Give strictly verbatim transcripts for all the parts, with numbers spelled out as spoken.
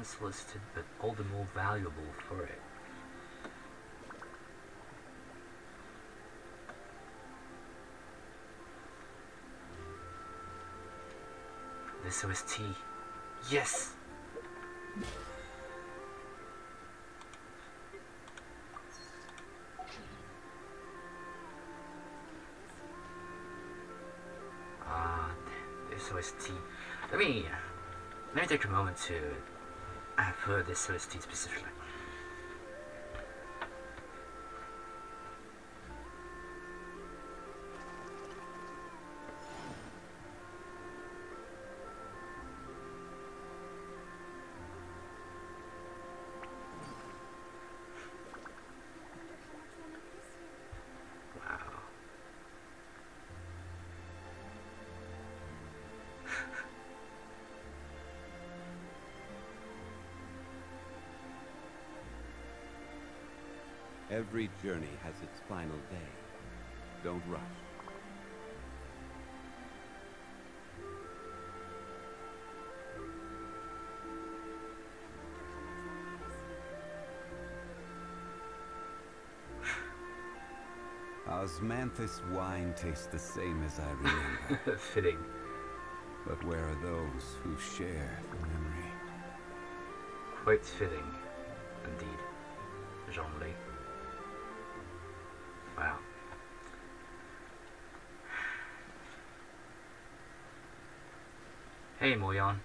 unsolicited but all the more valuable for it. This was tea. Yes! Ah, this was tea. Let me, let me take a moment to uh, put this was tea specifically. Every journey has its final day. Don't rush. Osmanthus wine tastes the same as I remember. Fitting. But where are those who share the memory? Quite fitting, indeed, Jean-Louis. Wow. Hey, Moyan.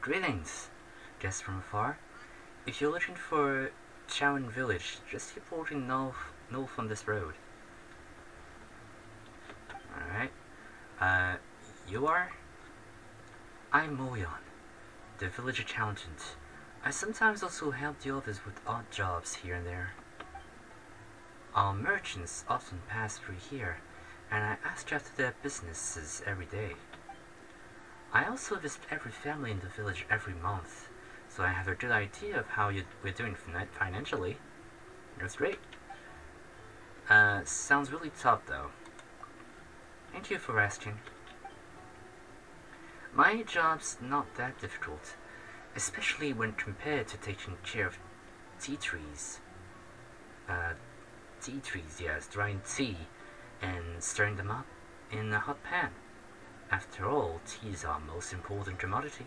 Greetings, guests from afar. If you're looking for Qiaoying Village, just keep walking north, north on this road. Alright. Uh, you are? I'm Moyan, the village accountant. I sometimes also help the others with odd jobs here and there. Our merchants often pass through here, and I ask after their businesses every day. I also visit every family in the village every month, so I have a good idea of how you we're doing financially. That's great. Uh, sounds really tough though. Thank you for asking. My job's not that difficult, especially when compared to taking care of tea trees. Uh, Tea trees, yes, drying tea and stirring them up in a hot pan. After all, tea is our most important commodity.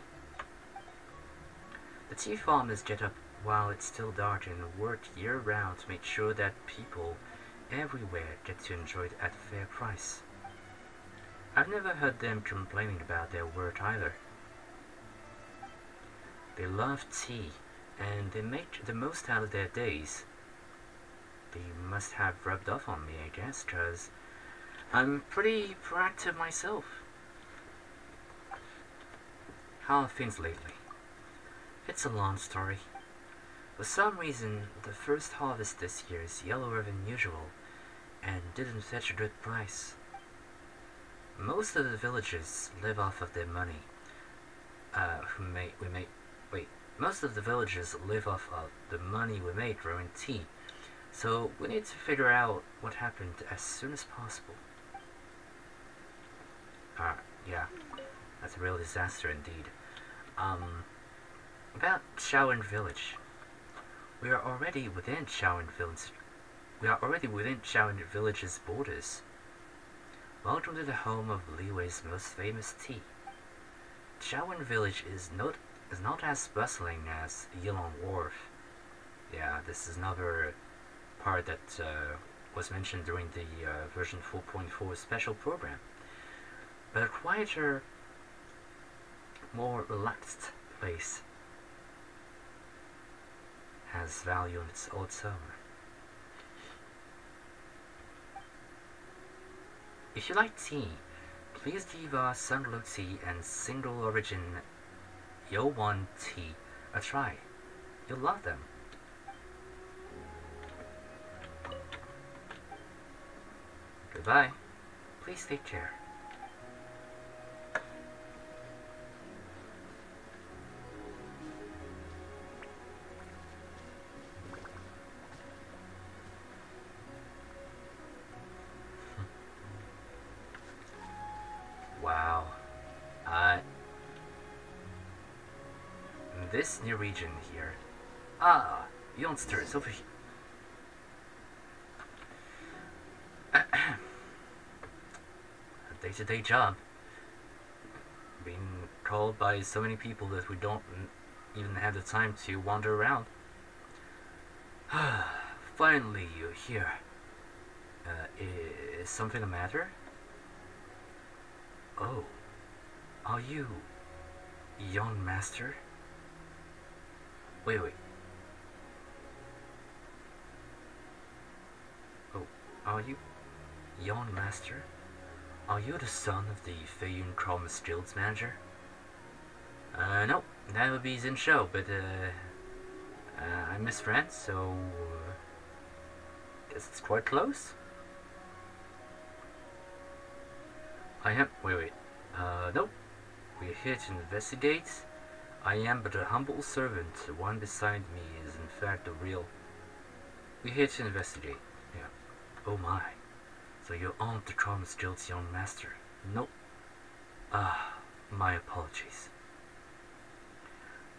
The tea farmers get up while it's still dark and work year-round to make sure that people everywhere get to enjoy it at a fair price. I've never heard them complaining about their work either. They love tea and they make the most out of their days. They must have rubbed off on me, I guess, because I'm pretty proactive myself. How are things lately? It's a long story. For some reason, the first harvest this year is yellower than usual and didn't fetch a good price. Most of the villagers live off of their money. Uh, we make, we make, wait, most of the villagers live off of the money we made growing tea. So we need to figure out what happened as soon as possible. Ah, uh, yeah, that's a real disaster indeed. Um, about Qiaoying Village. We are already within Qiaoying Village. We are already within Qiaoying Village's borders. Welcome to the home of Liwei's most famous tea. Qiaoying Village is not is not as bustling as Yilong Wharf. Yeah, this is another part that uh, was mentioned during the uh, version four point four special program, but a quieter, more relaxed place has value in its own self. If you like tea, please give our Sunglow tea and single origin Yanshan tea a try. You'll love them. Goodbye. Please take care. Wow. Uh, this new region here. Ah, youngsters over here. A day-to-day job. Being called by so many people that we don't even have the time to wander around. Finally, you're here. Uh, is something the matter? Oh, are you young master? Wait, wait. Oh, are you young master? Are you the son of the Feiyun Promise Guild's manager? Uh, no, that would be Zincho, but uh, uh, I miss France, so uh, guess it's quite close. I am. Wait, wait. Uh, nope. We're here to investigate. I am but a humble servant. The one beside me is, in fact, a real. We're here to investigate. Yeah. Oh my. So you aren't the Promise Guild's young master. Nope. Ah, my apologies.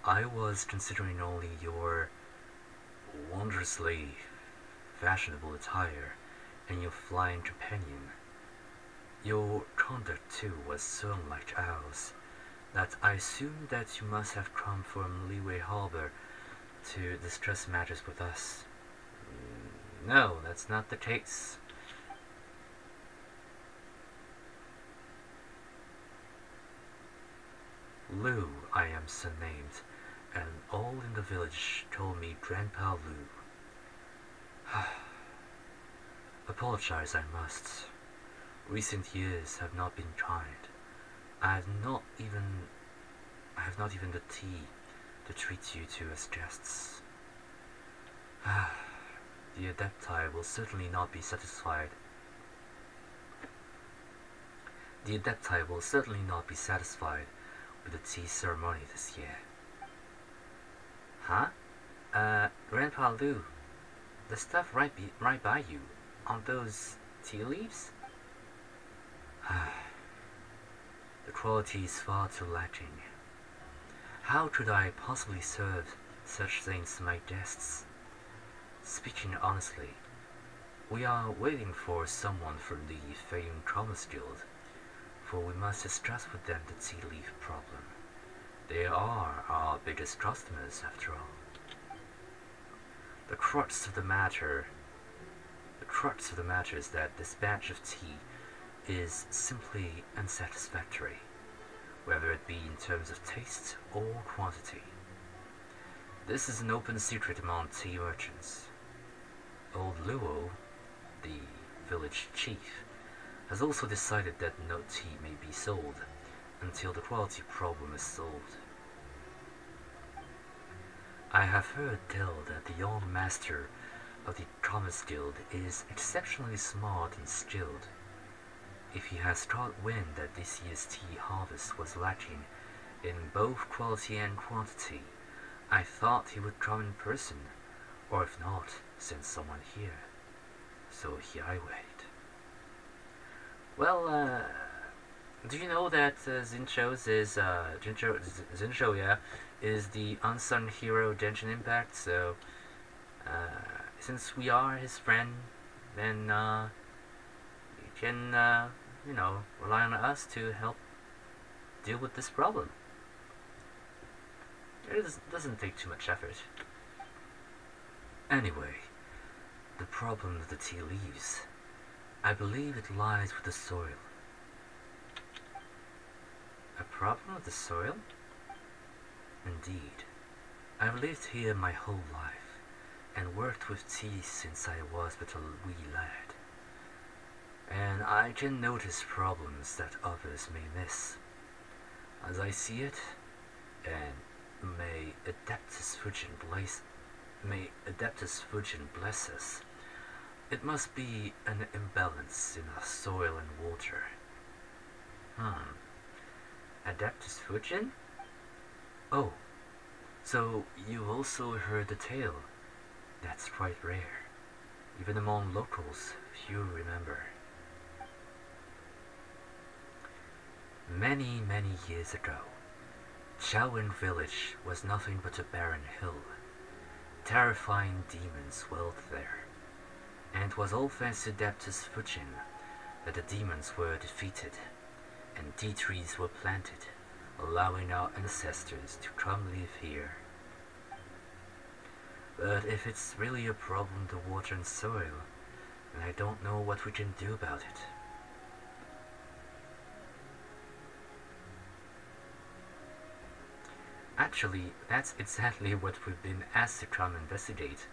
I was considering only your wondrously fashionable attire and your flying companion. Your conduct, too, was so unlike ours, that I assumed that you must have come from Liwei Harbor to discuss matters with us. No, that's not the case. Lu, I am surnamed, and all in the village call me Grandpa Lu. Apologize, I must. Recent years have not been kind. I have not even, I have not even the tea to treat you two as guests. The Adepti will certainly not be satisfied. The Adepti will certainly not be satisfied with the tea ceremony this year. Huh? Uh, Grandpa Lu, the stuff right, be right by you, on those tea leaves? The quality is far too lacking. How could I possibly serve such things to my guests? Speaking honestly, we are waiting for someone from the Feiyun Commerce Guild, for we must discuss with them the tea leaf problem. They are our biggest customers, after all. The crux of the matter, the crux of the matter is that this batch of tea is simply unsatisfactory, whether it be in terms of taste or quantity. This is an open secret among tea merchants. Old Luo, the village chief, has also decided that no tea may be sold until the quality problem is solved. I have heard tell that the young master of the Commerce Guild is exceptionally smart and skilled. If he has caught wind that this year's tea harvest was lacking in both quality and quantity, I thought he would come in person, or if not, send someone here. So here I wait. Well, uh, do you know that uh, Zincho's is, uh, Zincho, Zincho, yeah, is the unsung hero of Genshin Impact, so, uh, since we are his friend, then, uh, you can, uh, you know, rely on us to help deal with this problem. It doesn't take too much effort. Anyway, the problem of the tea leaves, I believe it lies with the soil. A problem with the soil? Indeed. I've lived here my whole life, and worked with tea since I was but a wee lad. And I can notice problems that others may miss. As I see it, and may Adeptus Fujin bless, may Adeptus Fujin bless us, it must be an imbalance in our soil and water. Hmm. Adeptus Fujin? Oh, so you've also heard the tale. That's quite rare. Even among locals, few remember. Many, many years ago, Qiaoying Village was nothing but a barren hill. Terrifying demons dwelt there, and it was all thanks to Adeptus Fujin that the demons were defeated, and tea trees were planted, allowing our ancestors to come live here. But if it's really a problem to water and soil, then I don't know what we can do about it. Actually, that's exactly what we've been asked to come investigate.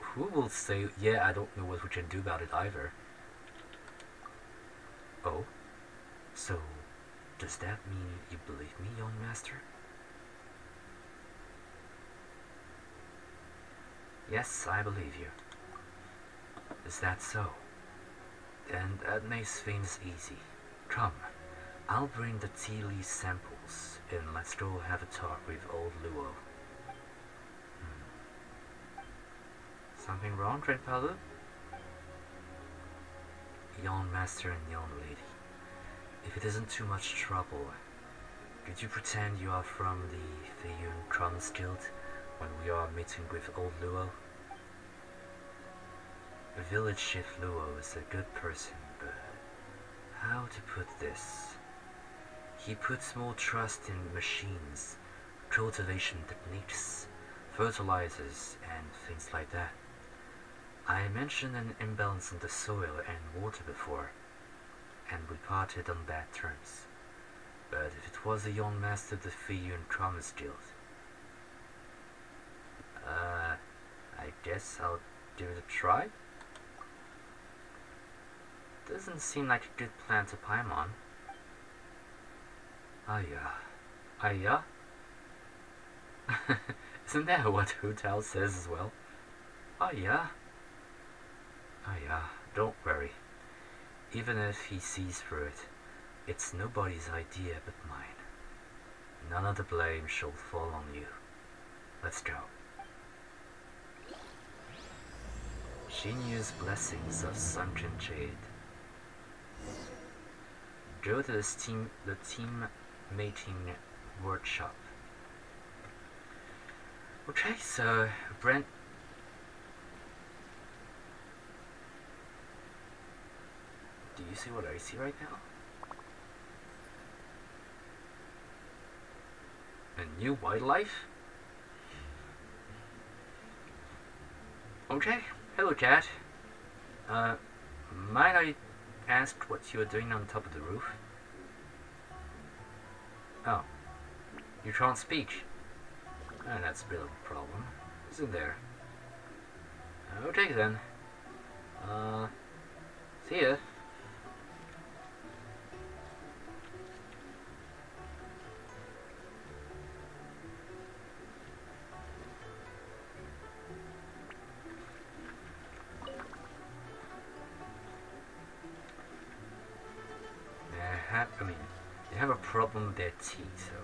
Who will say, yeah, I don't know what we can do about it either? Oh? So, does that mean you believe me, young master? Yes, I believe you. Is that so? Then that makes things easy. Come, I'll bring the tea leaf samples, and let's go have a talk with Old Luo. Hmm. Something wrong, Grandpa Lu? Young master and young lady, if it isn't too much trouble, could you pretend you are from the Feiyun Crumbs Guild when we are meeting with Old Luo? The village chief Luo is a good person, but how to put this? He puts more trust in machines, cultivation techniques, fertilizers, and things like that. I mentioned an imbalance in the soil and water before, and we parted on bad terms. But if it was a young master of the Feiyun Promise Guild, uh, I guess I'll give it a try? Doesn't seem like a good plan to Paimon. Aya. Aya? Isn't that what Hu Tao says as well? Aya. Aya, don't worry. Even if he sees through it, it's nobody's idea but mine. None of the blame shall fall on you. Let's go. Shenyu's blessings of sunken jade. Go to this team, the team mating workshop. Okay, so Brent. Do you see what I see right now? A new wildlife? Okay. Hello, Cat. Uh, might I ask what you are doing on top of the roof? Oh, you can't speak. Oh, that's a bit of a problem, isn't there? Okay then. Uh, see ya. Problem with their tea, so...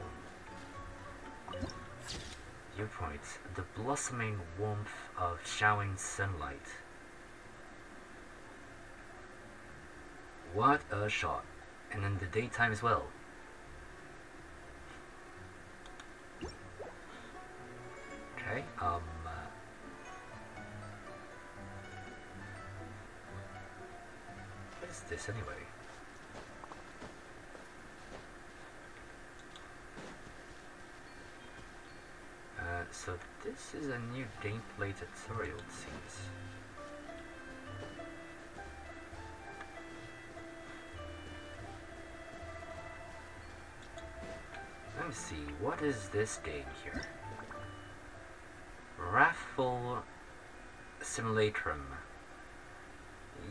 Viewpoint. The blossoming warmth of showering sunlight. What a shot. And in the daytime as well. Okay, um... Uh, what is this anyway? So this is a new gameplay tutorial, it seems. Let me see, what is this game here? Raffle Simulacrum.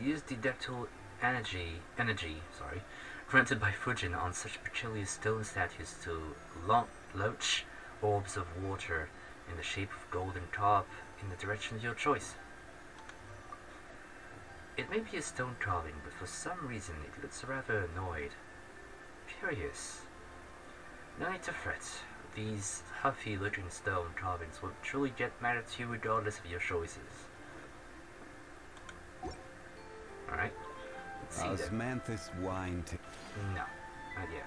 Use the dactyl energy, energy, sorry, granted by Fujin on such peculiar stone statues to launch orbs of water in the shape of golden carp in the direction of your choice. It may be a stone carving, but for some reason it looks rather annoyed. Curious. No need to fret. These huffy looking stone carvings will truly get mad at you regardless of your choices. Alright. Let's see. Osmanthus wine. No, not yet.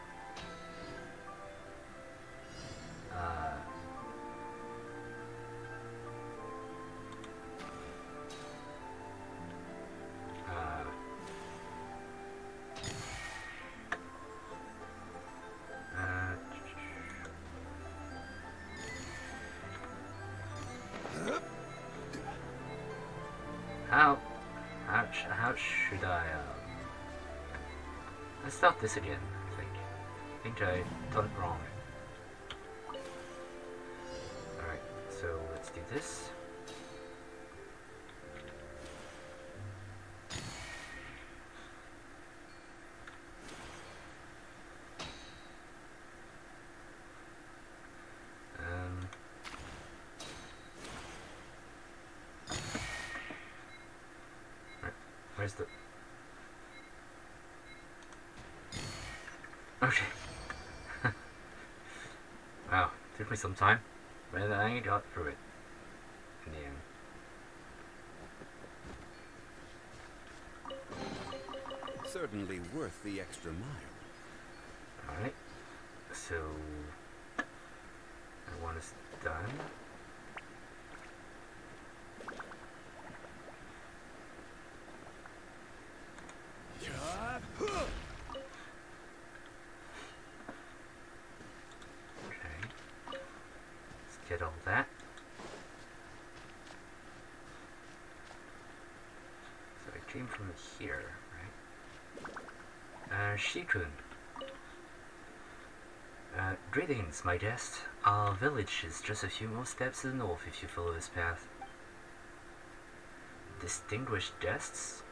How, how, how should I, um, let's start this again, I think. I think I done it wrong. Alright, so let's do this. Some time, but I got through it in the end. Certainly worth the extra mile. All right, so that one is done. Shikun. Uh, greetings, my guest. Our village is just a few more steps to the north if you follow this path. Distinguished guests?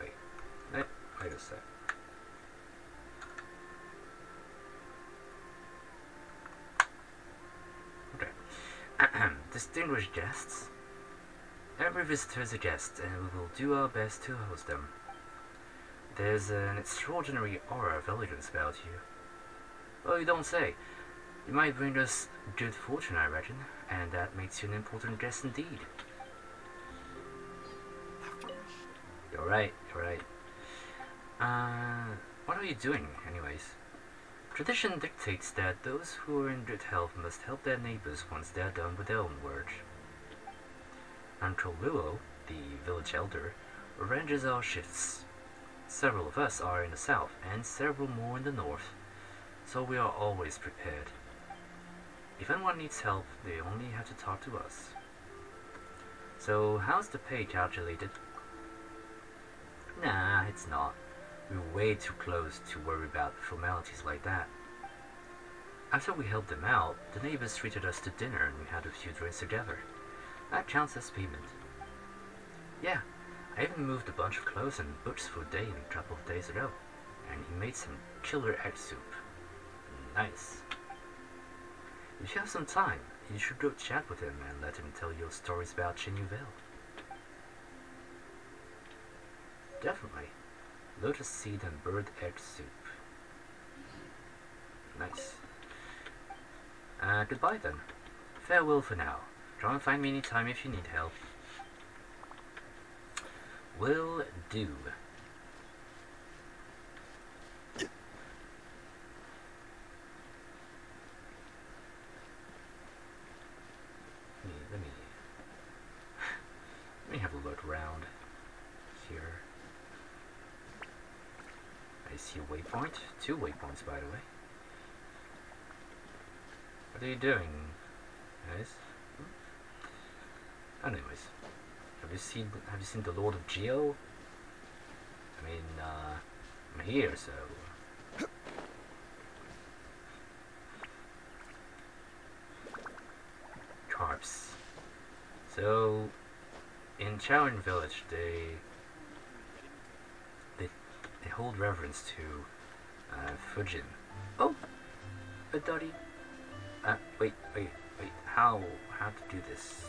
Wait, wait, wait a sec. Okay. Distinguished guests? Every visitor is a guest, and we will do our best to host them. There's an extraordinary aura of elegance about you. Well, you don't say. You might bring us good fortune, I reckon, and that makes you an important guest indeed. You're right, you're right. Uh, what are you doing, anyways? Tradition dictates that those who are in good health must help their neighbors once they're done with their own work. Uncle Luo, the village elder, arranges our shifts. Several of us are in the south and several more in the north, so we are always prepared. If anyone needs help, they only have to talk to us. So how's the pay calculated? Nah, it's not. We're way too close to worry about formalities like that. After we helped them out, the neighbors treated us to dinner and we had a few drinks together. That counts as payment. Yeah, I even moved a bunch of clothes and books for Dean a couple of days ago, and he made some killer egg soup. Nice. If you have some time, you should go chat with him and let him tell you stories about Chenyu Vale. Definitely. Lotus seed and bird egg soup. Nice. Uh, goodbye then. Farewell for now. Try and find me any time if you need help. Will do. Let me, let me, let me have a look around here. I see a waypoint. Two waypoints, by the way. What are you doing, guys? Anyways, have you seen have you seen the Lord of Geo? I mean, uh, I'm here, so. Carps. So, in Qiaoying Village, they they they hold reverence to uh, Fujin. Oh, a dotty. Uh, wait, wait, wait. How how to do this?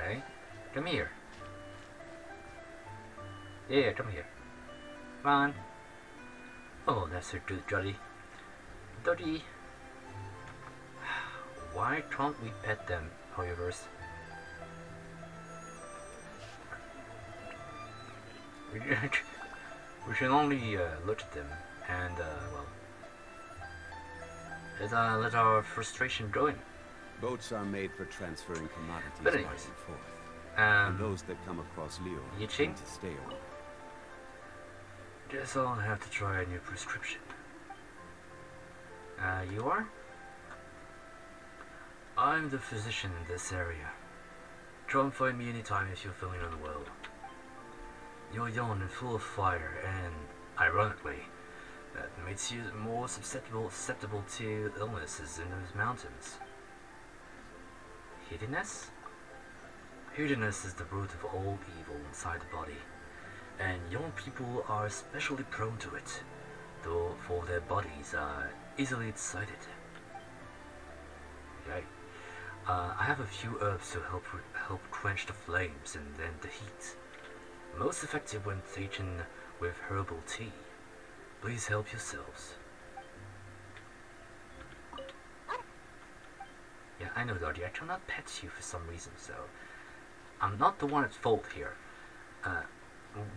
Okay, come here. Yeah, come here. Come on. Oh, that's a good dodgy. Dodgy. Why can't we pet them, however? We should only uh, look at them and, uh, well, let, uh, let our frustration go in. Boats are made for transferring commodities back and forth. Um, and those that come across Leo need to stay on. Guess I'll have to try a new prescription. Uh, you are? I'm the physician in this area. Try and find me anytime if you're feeling unwell. You're young and full of fire, and ironically, that makes you more susceptible susceptible to illnesses in those mountains. Hiddenness? Hiddenness is the root of all evil inside the body, and young people are especially prone to it, though for their bodies are easily excited. Okay. Uh, I have a few herbs to help help quench the flames and then the heat. Most effective when taken with herbal tea. Please help yourselves. Yeah, I know, Dodgy. I cannot pet you for some reason, so I'm not the one at fault here. Uh,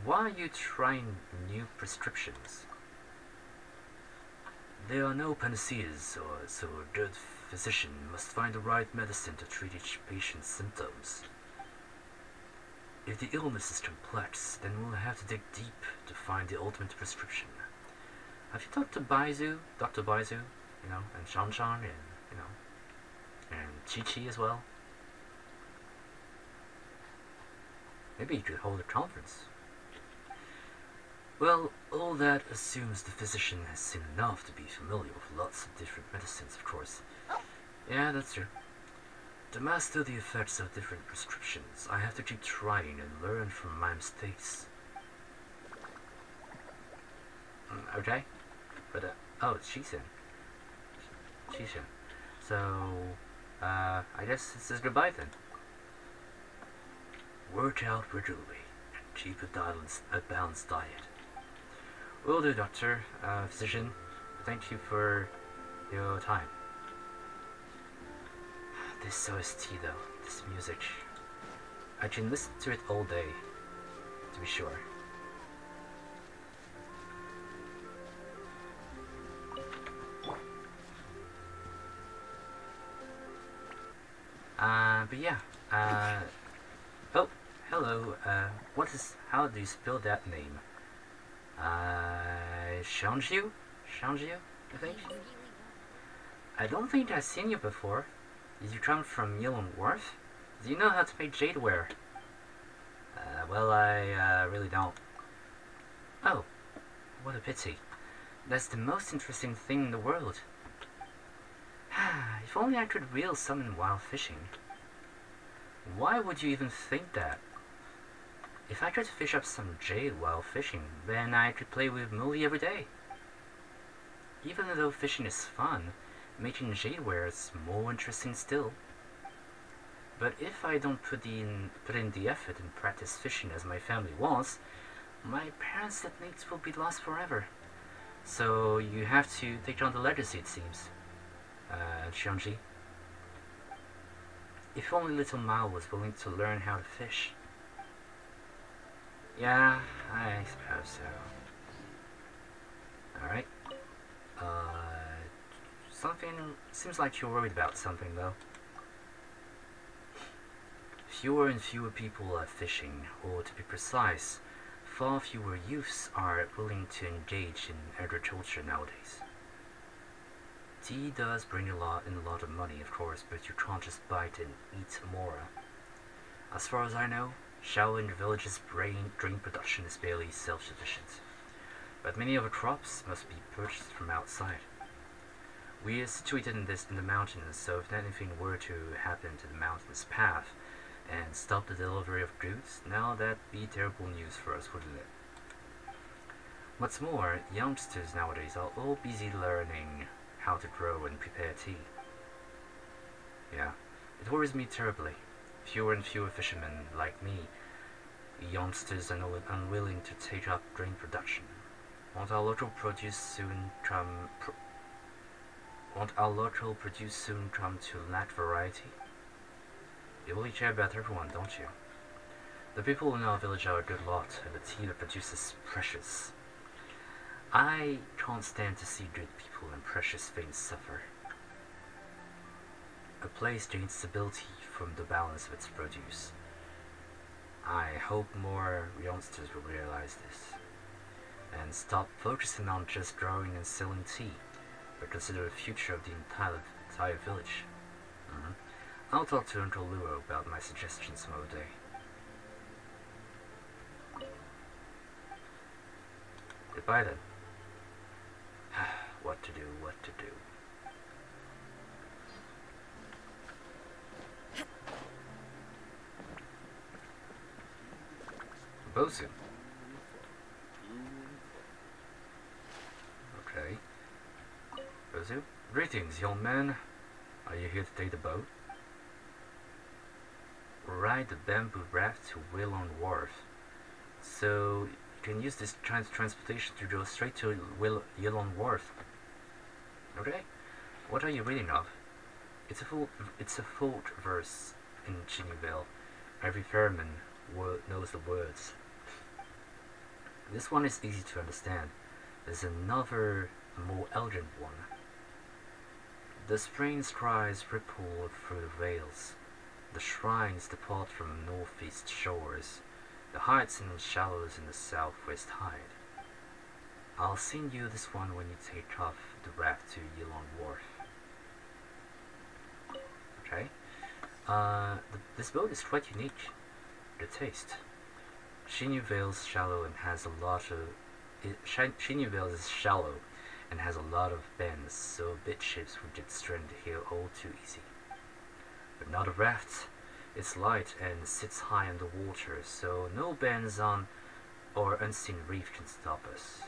why are you trying new prescriptions? There are no panaceas, or so a good physician must find the right medicine to treat each patient's symptoms. If the illness is complex, then we'll have to dig deep to find the ultimate prescription. Have you talked to Bai Zhu, Doctor Bai Zhu, you know, and Shan Shan, and, you know, and Chi Chi as well? Maybe you could hold a conference. Well, all that assumes the physician has seen enough to be familiar with lots of different medicines, of course. Yeah, that's true. To master the effects of different prescriptions, I have to keep trying and learn from my mistakes. Mm, okay, but uh, oh, it's Shisen. Shisen. So, uh, I guess this is goodbye then. Work out regularly and keep a, balance, a balanced diet. Will do, Doctor, uh, physician. Thank you for your time. This O S T though, this music, I can listen to it all day, to be sure. Uh, but yeah, uh, oh, hello, uh, what is, how do you spell that name? Uh, Xiangju? Xiangju, I think? I don't think I've seen you before. Did you come from Yilong Wharf? Do you know how to make jadeware? Uh, well, I uh, really don't. Oh, what a pity. That's the most interesting thing in the world. If only I could reel someone while fishing. Why would you even think that? If I could fish up some jade while fishing, then I could play with Muli every day. Even though fishing is fun, making jadeware is more interesting still. But if I don't put in put in the effort and practice fishing as my family wants, my parents' techniques will be lost forever. So you have to take on the legacy, it seems. Uh, Xiangji. If only little Mao was willing to learn how to fish. Yeah, I suppose so. Alright. Uh... Something seems like you're worried about something though. Fewer and fewer people are fishing, or to be precise, far fewer youths are willing to engage in agriculture nowadays. Tea does bring a lot in a lot of money, of course, but you can't just buy it and eat more. As far as I know, Qiaoying Village's grain production is barely self-sufficient, but many of the crops must be purchased from outside. We are situated in this in the mountains, so if anything were to happen to the mountain's path and stop the delivery of goods, now that'd be terrible news for us, wouldn't it? What's more, youngsters nowadays are all busy learning how to grow and prepare tea. Yeah, it worries me terribly. Fewer and fewer fishermen like me, youngsters are unwilling to take up grain production. Won't our local produce soon come? Pro Won't our local produce soon come to lack variety? You really care about everyone, don't you? The people in our village are a good lot, and the tea that produces is precious. I can't stand to see good people and precious things suffer. A place gains stability from the balance of its produce. I hope more youngsters will realize this, and stop focusing on just growing and selling tea, but consider the future of the entire, entire village. Mm-hmm. I'll talk to Uncle Luo about my suggestions some other day. Goodbye then. What to do, what to do. Bozu. Okay. Bozu? Greetings, young man. Are you here to take the boat? Ride the bamboo raft to Yilong Wharf. So, you can use this trans transportation to go straight to Yilong Wharf. Okay. What are you reading of? It's a full, it's a full verse in Chenyu Vale. Every fairman knows the words. This one is easy to understand. There's another, more elegant one. The spring cries ripple through the vales. The shrines depart from the northeast shores. The heights and the shallows in the southwest hide. I'll send you this one when you take off the raft to Yilong Wharf. Okay. Uh, th this boat is quite unique. Good taste. Chenyu Vale is shallow and has a lot of. Chenyu Vale is shallow and has a lot of bends, so big ships would get stranded here all too easy. But not a raft. It's light and sits high in the water, so no bends on or unseen reef can stop us.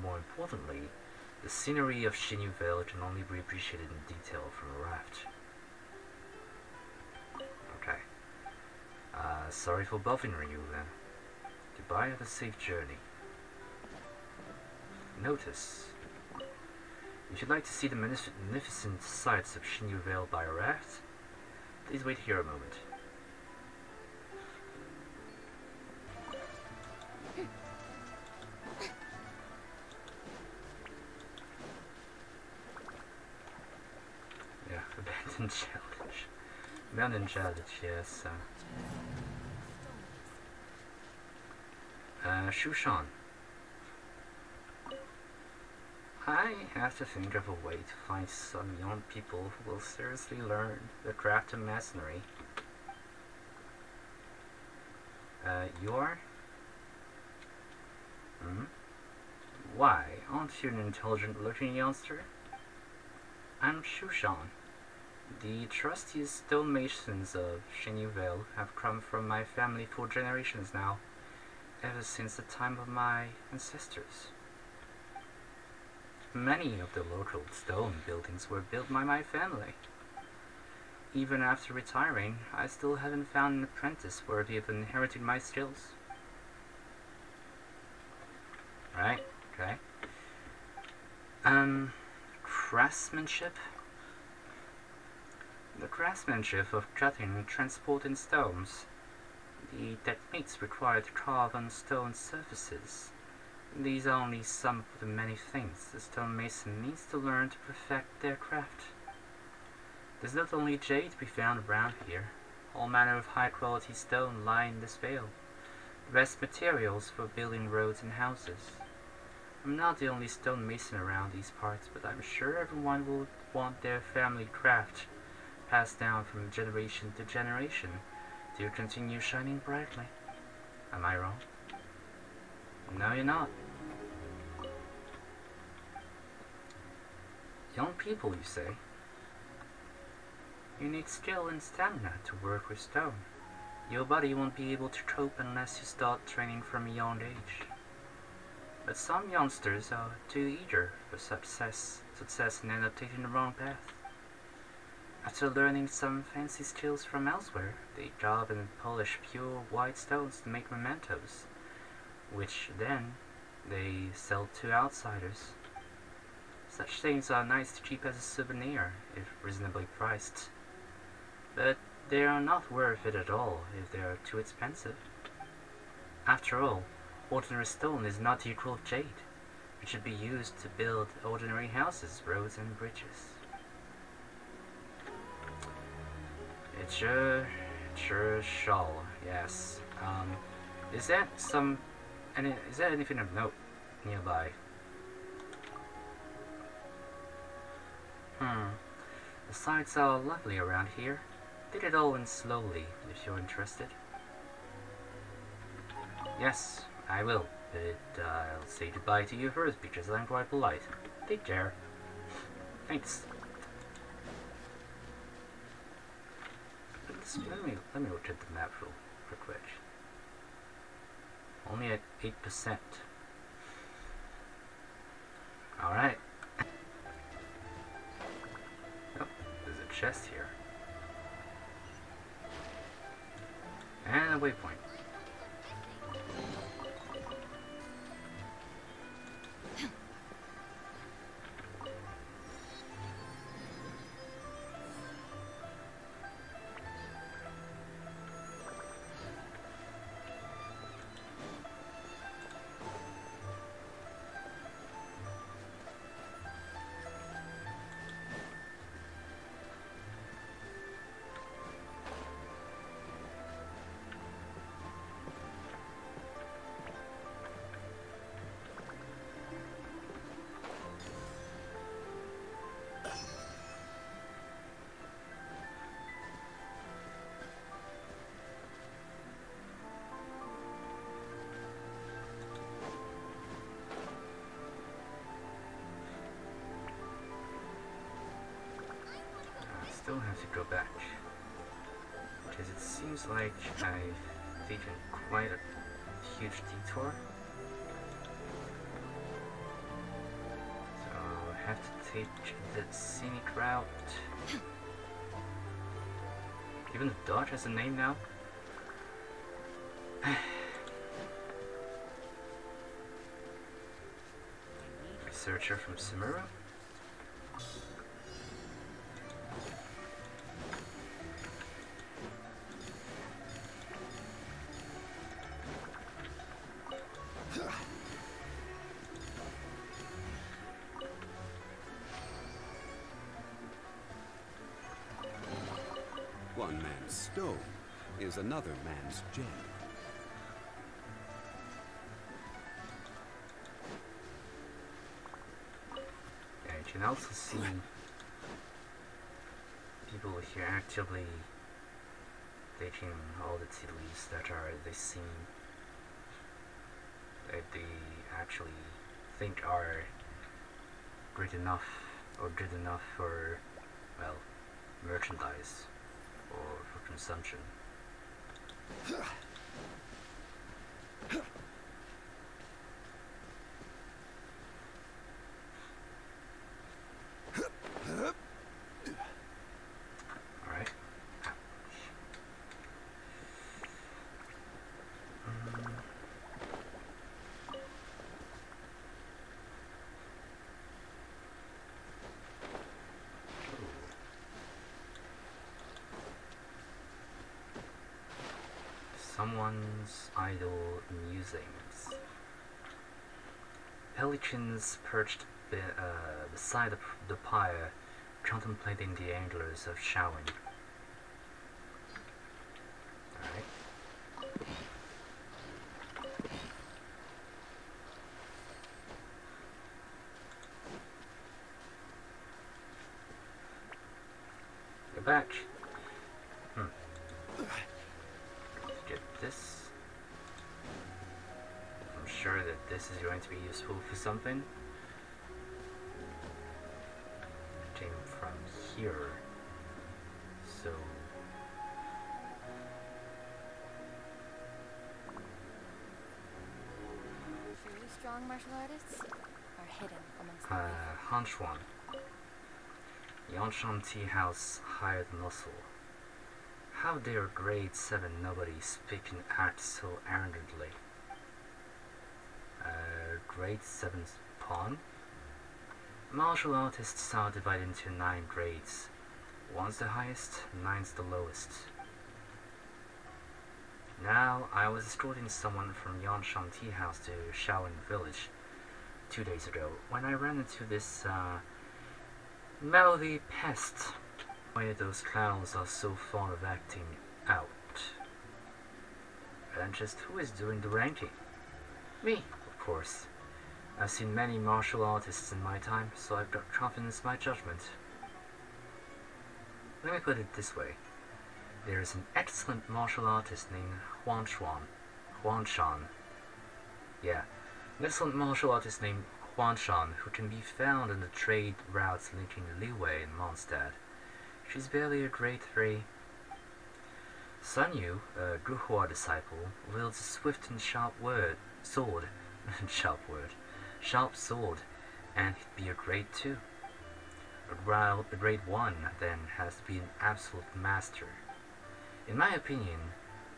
More importantly, the scenery of Chenyu Vale can only be appreciated in detail from a raft. Okay. Uh, sorry for bothering you then. Goodbye, have a safe journey. Notice. If you'd like to see the magnificent sights of Chenyu Vale by a raft, please wait here a moment. Yeah, abandoned challenge. Abandoned challenge, yes. Uh, uh, Shushan. I have to think of a way to find some young people who will seriously learn the craft of masonry. Uh, you are? Hmm? Why, aren't you an intelligent-looking youngster? I'm Shushan. The trustiest stonemasons of Chenyu Vale have come from my family for generations now, ever since the time of my ancestors. Many of the local stone buildings were built by my family. Even after retiring, I still haven't found an apprentice worthy of inheriting my skills. Right, okay. Um, craftsmanship? The craftsmanship of cutting and transporting stones. The techniques required to carve on stone surfaces. These are only some of the many things the stonemason needs to learn to perfect their craft. There's not only jade to be found around here. All manner of high-quality stone lie in this vale. The best materials for building roads and houses. I'm not the only stonemason around these parts, but I'm sure everyone will want their family craft passed down from generation to generation to continue shining brightly. Am I wrong? No, you're not. Young people, you say? You need skill and stamina to work with stone. Your body won't be able to cope unless you start training from a young age. But some youngsters are too eager for success, success and end up taking the wrong path. After learning some fancy skills from elsewhere, they carve and polish pure white stones to make mementos, which then they sell to outsiders. Such things are nice to keep as a souvenir if reasonably priced, but they are not worth it at all if they are too expensive. After all, ordinary stone is not equal to jade, It should be used to build ordinary houses, roads, and bridges. It sure, sure shall, yes. Um, is that some, any, is there anything of note nearby? Hmm, the sights are lovely around here. Get it all in slowly, if you're interested. Yes, I will, but uh, I'll say goodbye to you first because I'm quite polite. Take care. Thanks. Let's, let me let me look at the map real quick. Only at eight percent. All right. Oh, there's a chest here and a waypoint. Still have to go back because it seems like I've taken quite a huge detour, so I have to take the scenic route. Even the dodge has a name now. I researcher from Samura. Another man's gem. Yeah, you can also see people here actively taking all the tea leaves that are they seem that they actually think are great enough or good enough for, well, merchandise or for consumption. Alright. Mm. Someone's idle musings. Pelicans perched be, uh, beside the, the pyre, contemplating the anglers of Shaowen. Alright. You're back. This is going to be useful for something. It came from here, so truly strong martial artists are hidden amongst uh, Huanshan. Yanshan Tea House hired muscle. How dare grade seven nobody speak and act so arrogantly? Grade seven's pawn. Martial artists are divided into nine grades. One's the highest, nine's the lowest. Now, I was escorting someone from Yanshan Tea House to Qiaoying Village. two days ago when I ran into this, uh, mouthy pest. Why those clowns are so fond of acting out. And just who is doing the ranking? Me, of course. I've seen many martial artists in my time, so I've got confidence in my judgment. Let me put it this way. There is an excellent martial artist named Huanshan. Huanshan. Yeah, an excellent martial artist named Huanshan who can be found in the trade routes linking Liwei and Mondstadt. She's barely a grade three. Sun Yu, a Guhua disciple, wields a swift and sharp word, sword, sharp word, sharp sword, and he'd be a grade two. A grade one then has to be an absolute master. In my opinion,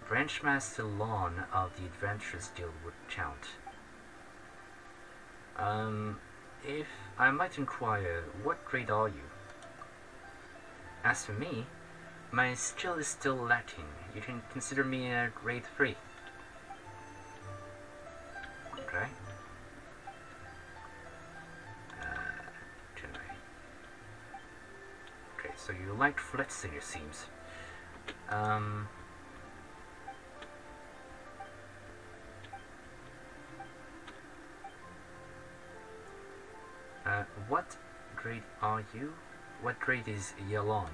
Branchmaster Leon of the Adventurers Guild would count. Um, if I might inquire, what grade are you? As for me, my skill is still lacking. You can consider me a grade three. Okay. Uh, can I? Okay, so you like flexing, it seems. Um. Uh, what grade are you? What grade is Yelan?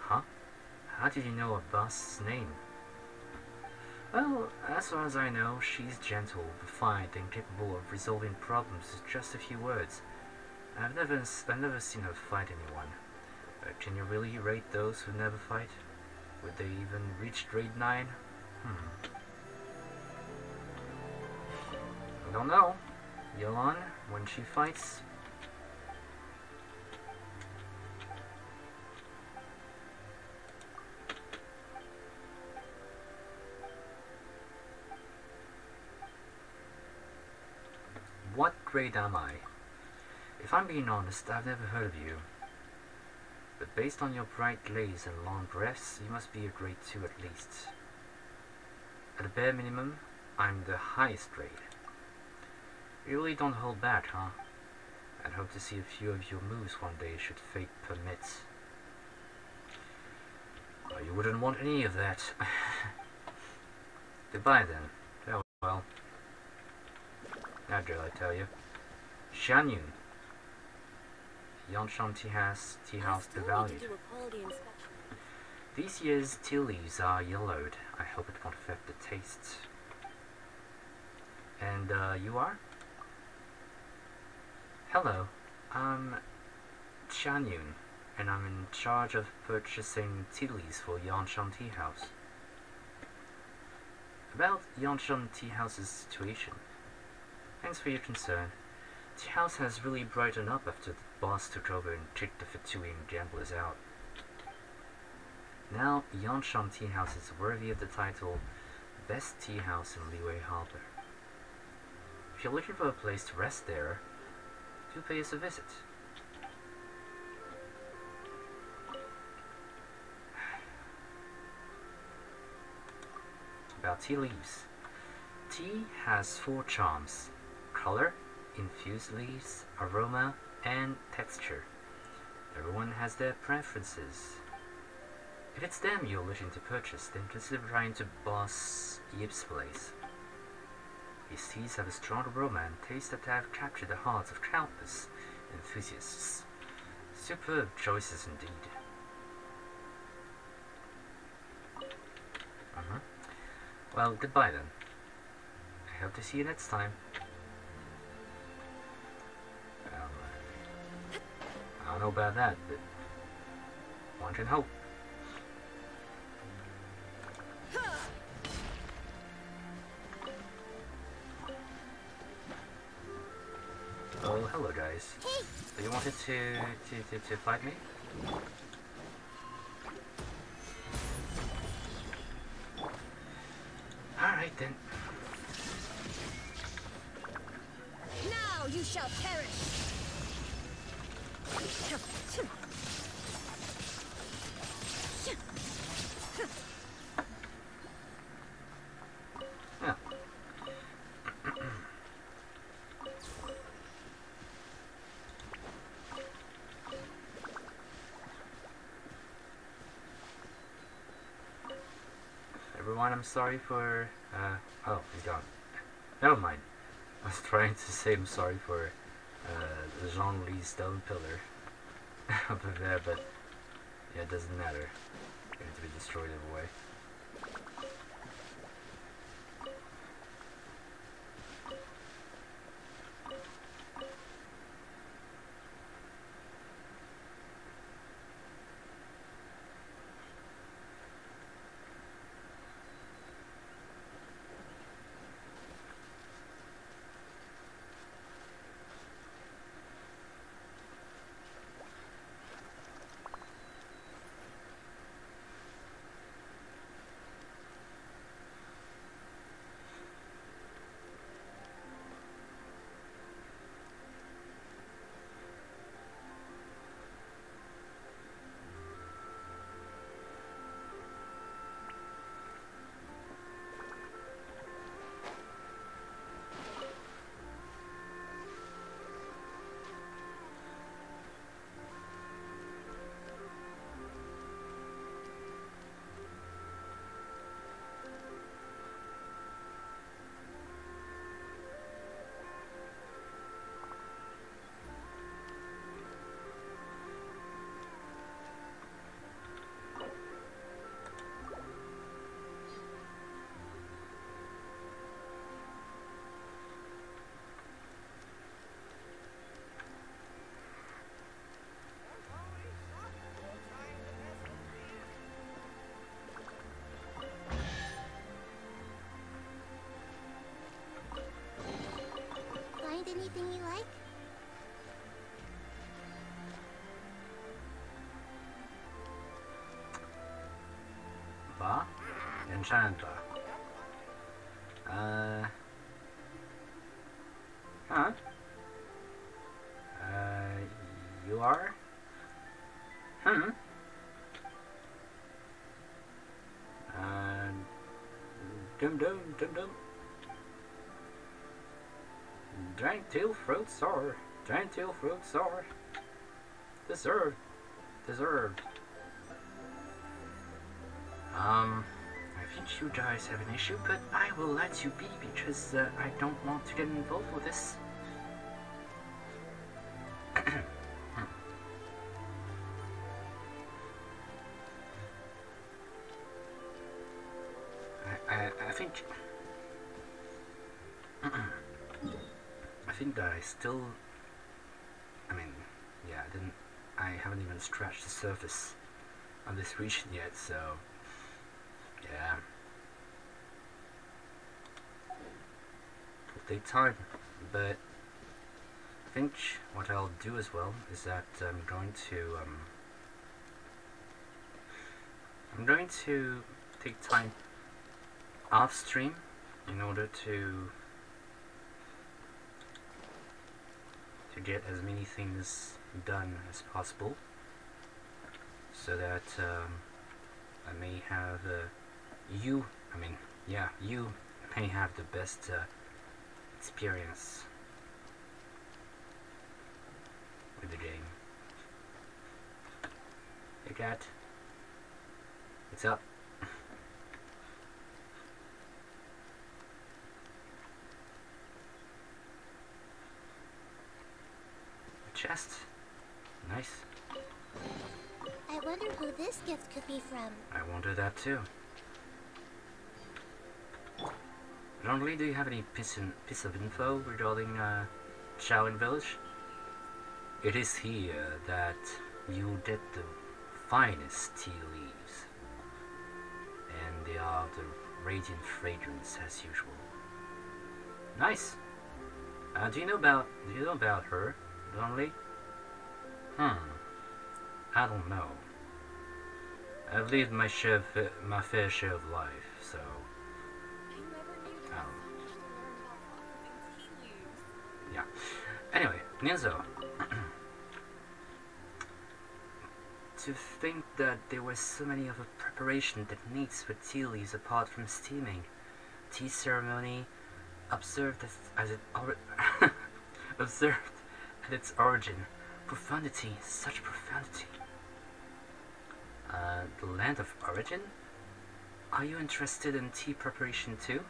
Huh? How did you know a boss's name? Well, as far as I know, she's gentle, refined, and capable of resolving problems with just a few words. I've never, I've never seen her fight anyone. Uh, can you really rate those who never fight? Would they even reach grade nine? Hmm. I don't know. Yelan, when she fights. What grade am I? If I'm being honest, I've never heard of you. But based on your bright gaze and long breaths, you must be a grade two at least. At a bare minimum, I'm the highest grade. You really don't hold back, huh? I'd hope to see a few of your moves one day should fate permit. Well, you wouldn't want any of that. Goodbye then. Farewell. That girl, I tell you. Xianyun. Yanshan Tea House, tea house devalued. These year's tea leaves are yellowed. I hope it won't affect the taste. And, uh, you are? Hello. I'm Xianyun, and I'm in charge of purchasing tea leaves for Yanshan Tea House. About Yanshan Tea House's situation. Thanks for your concern. The house has really brightened up after the boss took over and kicked the fatuous gamblers out. Now, Yanshan Tea House is worthy of the title Best Tea House in Liwei Harbor. If you're looking for a place to rest there, do pay us a visit. About tea leaves. Tea has four charms: color, infused leaves, aroma, and texture. Everyone has their preferences. If it's them you're looking to purchase, then consider trying to Boss Yip's place. His teas have a strong aroma and taste that have captured the hearts of countless enthusiasts. Superb choices indeed. Uh-huh. Well, goodbye then. I hope to see you next time. I don't know about that, but one can hope. Oh, hello guys. So you wanted to to, to, to fight me? Alright then. Now you shall perish! Yeah. I'm sorry for, uh, oh, he's gone. Never mind. I was trying to say I'm sorry for, uh, Zhang Li's stone pillar. Up there, but, yeah, it doesn't matter. It's going to be destroyed anyway. Anything you like? Ba? Enchanter. Uh. Huh? Uh. You are? Hmm. Uh. Dum dum dum dum. Giant tail fruit sour. Giant tail fruit sour. Deserved. Deserved. Um, I think you guys have an issue, but I will let you be because uh, I don't want to get involved with this. I, I, I think... that I still, I mean, yeah, I didn't, I haven't even scratched the surface on this region yet, so, yeah, it'll take time, but I think what I'll do as well is that I'm going to, um, I'm going to take time off stream in order to to get as many things done as possible, so that um, I may have uh, you, I mean, yeah, you may have the best uh, experience with the game. Hey cat, what's up? Chest. Nice. I wonder who this gift could be from. I wonder that too. Not only do you have any piece, in, piece of info regarding uh, Qiaoying Village, it is here that you get the finest tea leaves, and they are the radiant fragrance as usual. Nice. Uh, do you know about? Do you know about her? Lonely? Hmm. I don't know. I've lived my share of, uh, my fair share of life, so I don't know. Yeah. Anyway, Ninzo. To think that there were so many other preparation techniques for tea leaves apart from steaming. Tea ceremony observed as, as it already observed. At its origin, profundity, such profundity. Uh, the land of origin? Are you interested in tea preparation too?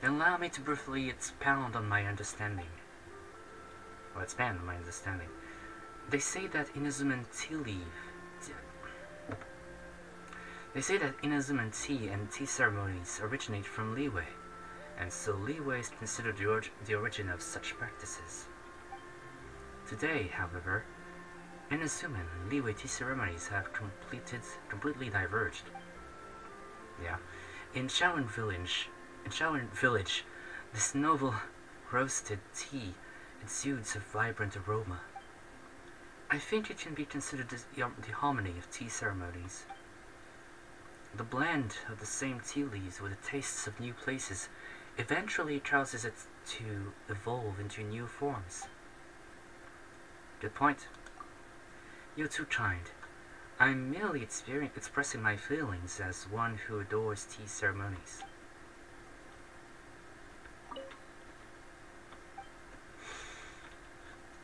Then allow me to briefly expound on my understanding. Or expand on my understanding. They say that Inuzuman tea leaf... They say that Inuzuman tea and tea ceremonies originate from Liwei, and so Liwei is considered the, or the origin of such practices. Today, however, Inuzuman and Liwei tea ceremonies have completed, completely diverged. Yeah. In Qiaoying Village, in Qiaoying Village, this novel roasted tea exudes a vibrant aroma. I think it can be considered the, um, the harmony of tea ceremonies. The blend of the same tea leaves with the tastes of new places eventually causes it to evolve into new forms. Good point. You're too kind. I'm merely expressing my feelings as one who adores tea ceremonies.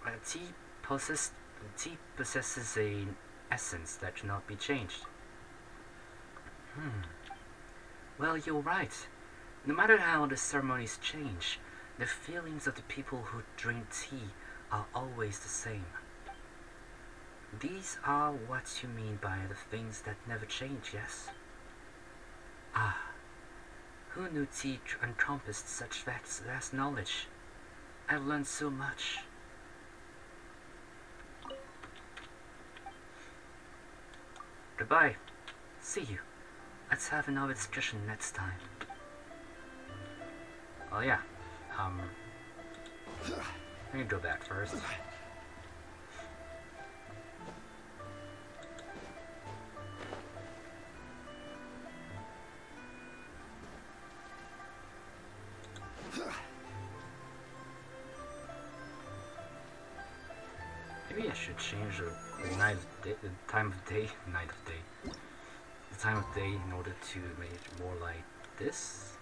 Uh, tea, possess tea possesses an essence that cannot be changed. Hmm. Well, you're right. No matter how the ceremonies change, the feelings of the people who drink tea are always the same. These are what you mean by the things that never change, yes? Ah, who knew tea encompassed such vast, vast knowledge? I've learned so much. Goodbye. See you. Let's have another discussion next time. Oh yeah, um, I need to go back first. Maybe I should change the night of day, the time of day, night of day, the time of day in order to make it more like this,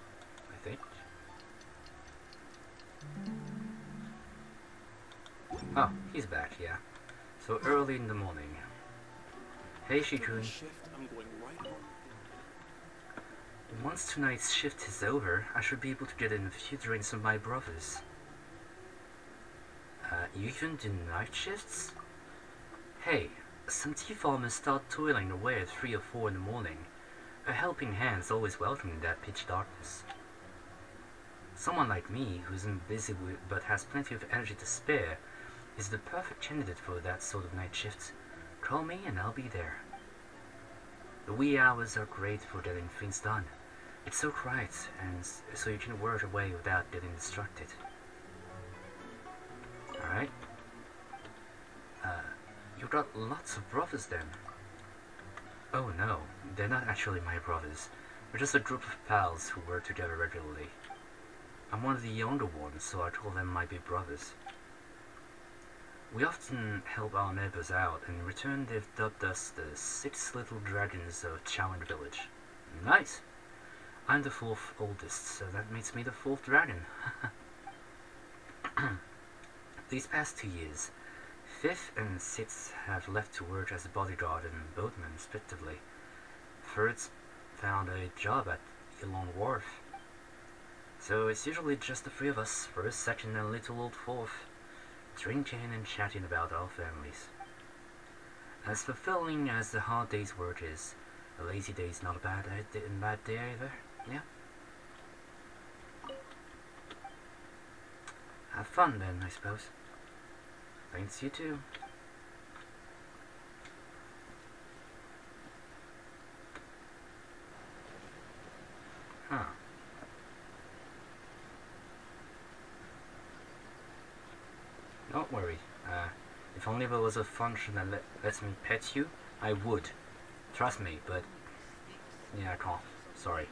I think. Oh, he's back, yeah. So early in the morning. Hey, Shikun. Once tonight's shift is over, I should be able to get in a few drinks with my brothers. Uh, you even do night shifts? Hey, some tea farmers start toiling away at three or four in the morning. A helping hand's always welcome in that pitch darkness. Someone like me, who isn't busy with, but has plenty of energy to spare, is the perfect candidate for that sort of night shift. Call me and I'll be there. The wee hours are great for getting things done. It's so quiet, and so you can work away without getting distracted. Alright. Uh, you've got lots of brothers then. Oh no, they're not actually my brothers. We're just a group of pals who work together regularly. I'm one of the younger ones, so I told them might be brothers. We often help our neighbors out, and in return they've dubbed us the six little dragons of Qiaoying Village. Nice! I'm the fourth oldest, so that makes me the fourth dragon. These past two years, fifth and sixth have left to work as a bodyguard and boatman, respectively. Third's found a job at Yilong Wharf. So it's usually just the three of us, first, second, and little old fourth, drinking and chatting about our families. As fulfilling as the hard day's work is, a lazy day's not a bad, a bad day either, yeah? Have fun then, I suppose. Thanks, you too. Huh. Don't worry. Uh, if only there was a function that let, lets me pet you, I would. Trust me, but... yeah, I can't. Sorry. It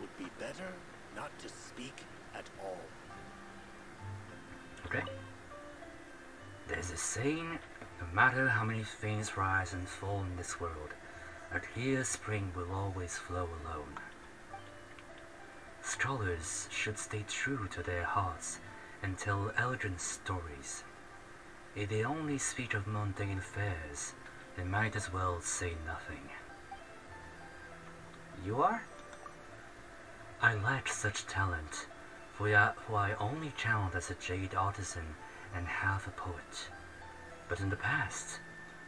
would be better not to speak at all. Okay. There's a saying, no matter how many things rise and fall in this world, a clear spring will always flow alone. Scholars should stay true to their hearts and tell elegant stories. If they only speak of mundane affairs, they might as well say nothing. You are? I lacked such talent, for I only channeled as a jade artisan and half a poet. But in the past,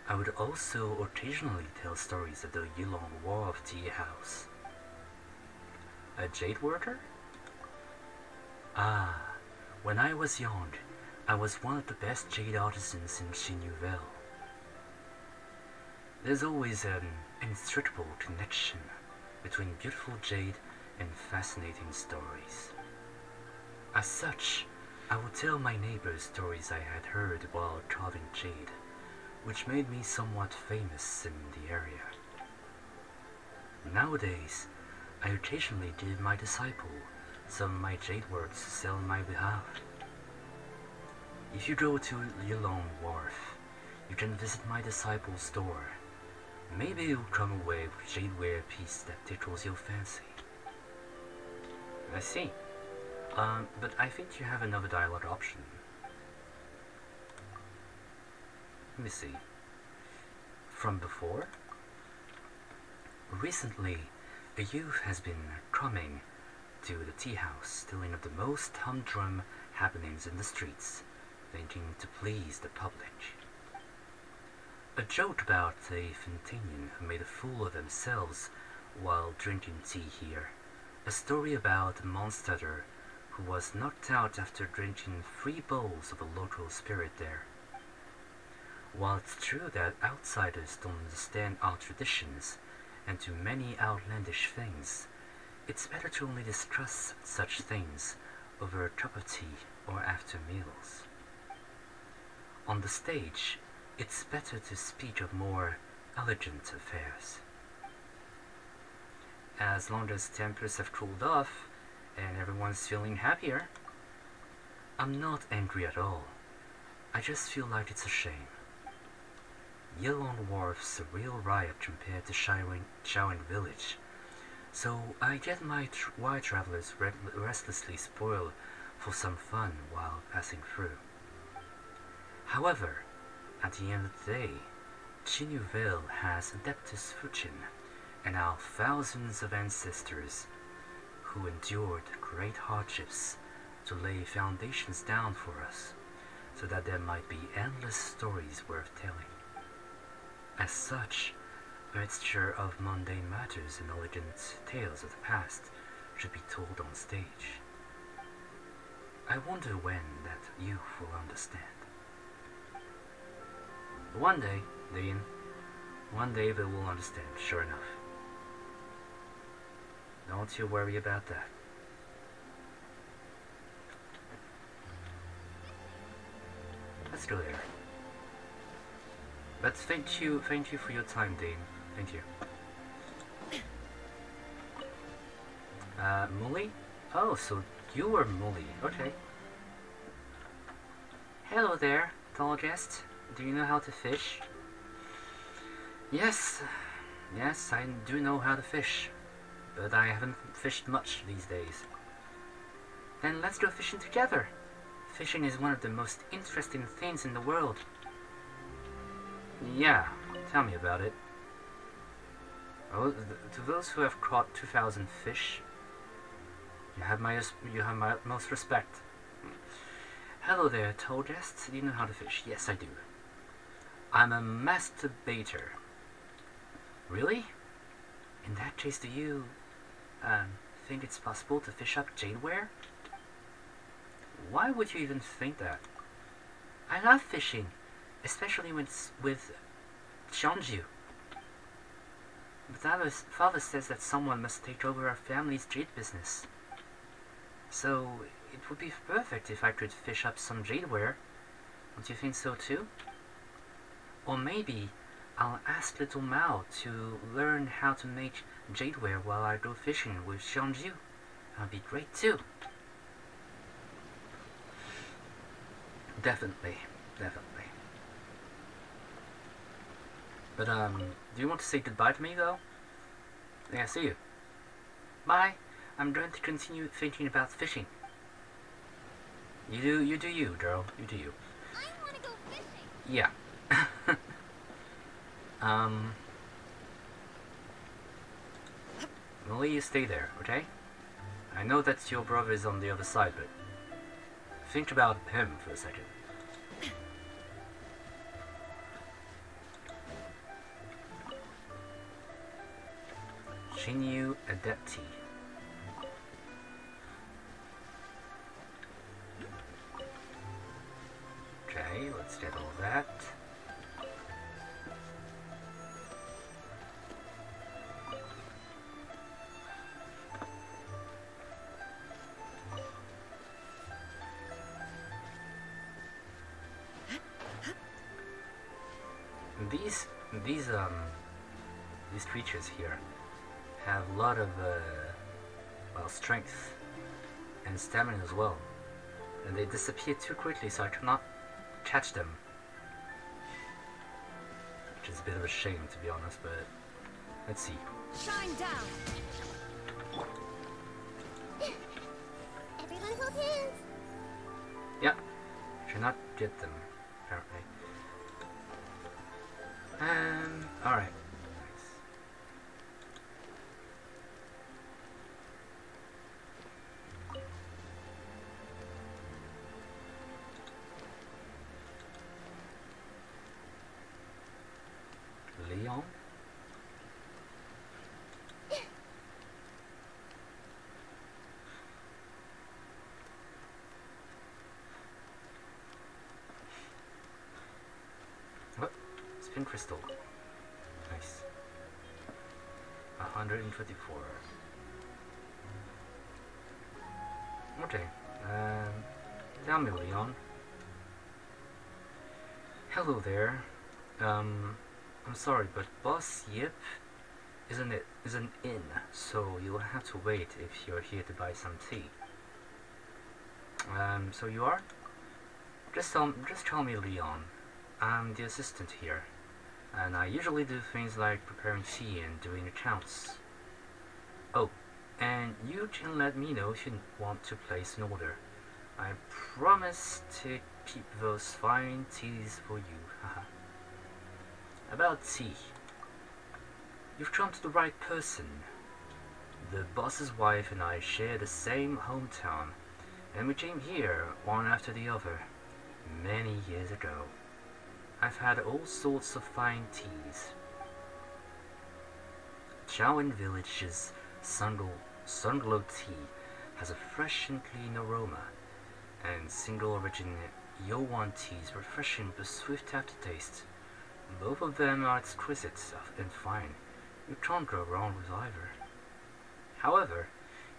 I would also occasionally tell stories of the Yilong Wharf Tea House. A jade worker? Ah, when I was young, I was one of the best jade artisans in Chenyu Vale. There's always an inextricable connection between beautiful jade and fascinating stories. As such, I would tell my neighbors stories I had heard while carving jade, which made me somewhat famous in the area. Nowadays, I occasionally give my disciple some of my jade works to sell on my behalf. If you go to Yilong Wharf, you can visit my disciple's store. Maybe you'll come away with a jadeware piece that tickles your fancy. I see. Um, but I think you have another dialogue option. Let me see. From before? Recently, a youth has been coming to the tea house, telling of the most humdrum happenings in the streets, thinking to please the public. A joke about a Fantinian who made a fool of themselves while drinking tea here. A story about a monster who was knocked out after drinking three bowls of a local spirit there. While it's true that outsiders don't understand our traditions and do many outlandish things, it's better to only discuss such things over a cup of tea or after meals. On the stage, it's better to speak of more elegant affairs. As long as tempers have cooled off and everyone's feeling happier, I'm not angry at all. I just feel like it's a shame. Yilong Wharf's a real riot compared to Qiaoying Village, so I get my tr why travelers re restlessly spoil for some fun while passing through. However, at the end of the day, Chenyu Vale has Adeptus Fujin and our thousands of ancestors who endured great hardships to lay foundations down for us, so that there might be endless stories worth telling. As such, a mixture of mundane matters and elegant tales of the past should be told on stage. I wonder when that youth will understand. One day, Dean. One day they will understand, sure enough. Don't you worry about that. Let's go there. But thank you, thank you for your time, Dean. Thank you. Uh, Muli? Oh, so you were Muli. Okay. Hello there, tall guest. Do you know how to fish? Yes. Yes, I do know how to fish. But I haven't fished much these days. Then let's go fishing together. Fishing is one of the most interesting things in the world. Yeah, tell me about it. Oh, th to those who have caught two thousand fish, you have my you have my utmost respect. Hello there, tall guest. Do you know how to fish? Yes, I do. I'm a master baiter. Really? In that case, do you um, think it's possible to fish up jadeware? Why would you even think that? I love fishing, especially when it's with Xiangju. But that was, father says that someone must take over our family's jade business. So it would be perfect if I could fish up some jadeware. Don't you think so too? Or maybe I'll ask little Mao to learn how to make jadeware while I go fishing with Xiangju. That'd be great too. Definitely, definitely. But um, do you want to say goodbye to me though? Yeah, see you. Bye. I'm going to continue thinking about fishing. You do, you do you, girl. You do you. I want to go fishing. Yeah. um. Molly, you stay there, okay? I know that your brother is on the other side, but think about him for a second. Chenyu Adepti. Okay, let's get all that. These, these, um, these creatures here have a lot of, uh, well, strength and stamina as well, and they disappear too quickly, so I cannot catch them, which is a bit of a shame, to be honest, but let's see. Shine down. Everyone hold hands. Yep, cannot get them, apparently. Um, alright. Leon? What? Spin crystal. Nice. A hundred and twenty-four. Okay. Um, tell me, Leon. Hello there. Um. I'm sorry, but Boss Yip isn't it isn't in, so you'll have to wait if you're here to buy some tea. Um, so you are? Just tell just call me Leon. I'm the assistant here, and I usually do things like preparing tea and doing accounts. Oh, and you can let me know if you want to place an order. I promise to keep those fine teas for you. Haha. About tea. You've come to the right person. The boss's wife and I share the same hometown, and we came here one after the other many years ago. I've had all sorts of fine teas. Qiaoying Village's Sangu Sunglow tea has a fresh and clean aroma, and single origin Yowan tea's refreshing but swift aftertaste. Both of them are exquisite and fine. You can't go wrong with either. However,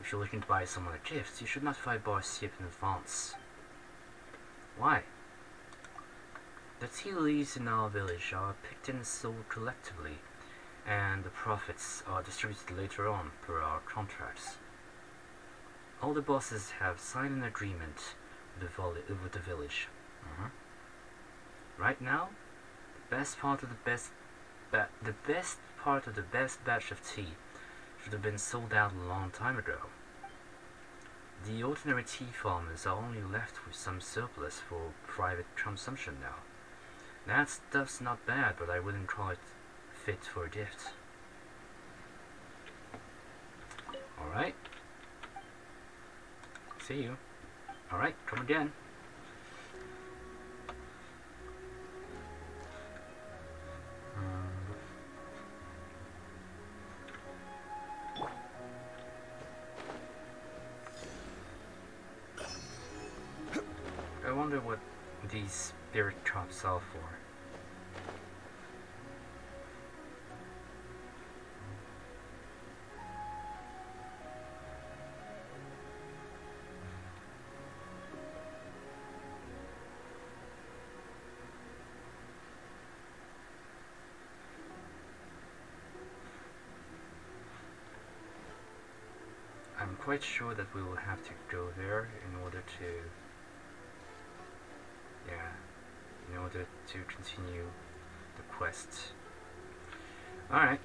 if you're looking to buy someone a gift, you should notify Boss Yip in advance. Why? The tea leaves in our village are picked and sold collectively, and the profits are distributed later on per our contracts. All the bosses have signed an agreement with the, with the village. Mm-hmm. Right now, Best part of the best, ba the best part of the best batch of tea should have been sold out a long time ago. The ordinary tea farmers are only left with some surplus for private consumption now. That stuff's not bad, but I wouldn't call it fit for a gift. All right. See you. All right, come again. These spirit chops all for. I'm quite sure that we will have to go there in order to in order to continue the quest. Alright.